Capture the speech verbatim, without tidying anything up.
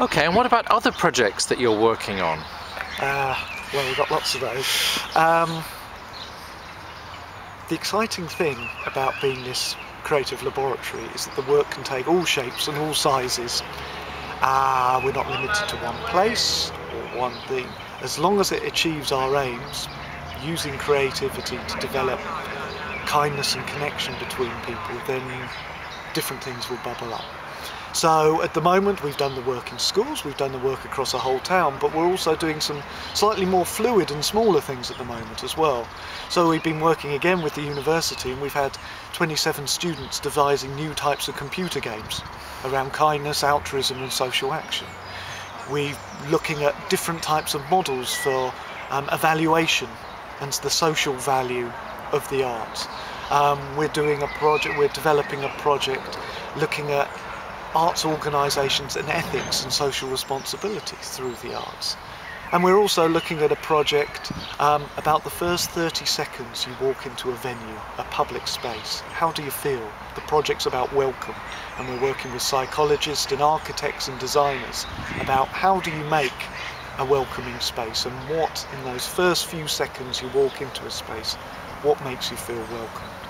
Okay, and what about other projects that you're working on? Uh, well, we've got lots of those. Um, the exciting thing about being this creative laboratory is that the work can take all shapes and all sizes. Uh, we're not limited to one place or one thing. As long as it achieves our aims, using creativity to develop kindness and connection between people, then different things will bubble up. So at the moment we've done the work in schools, we've done the work across a whole town, but we're also doing some slightly more fluid and smaller things at the moment as well. So we've been working again with the university, and we've had twenty-seven students devising new types of computer games around kindness, altruism and social action. We're looking at different types of models for um, evaluation and the social value of the arts. Um, we're doing a project, we're developing a project looking at arts organisations and ethics and social responsibility through the arts. And we're also looking at a project um, about the first thirty seconds you walk into a venue, a public space. How do you feel? The project's about welcome, and we're working with psychologists and architects and designers about how do you make a welcoming space, and what in those first few seconds you walk into a space, what makes you feel welcome.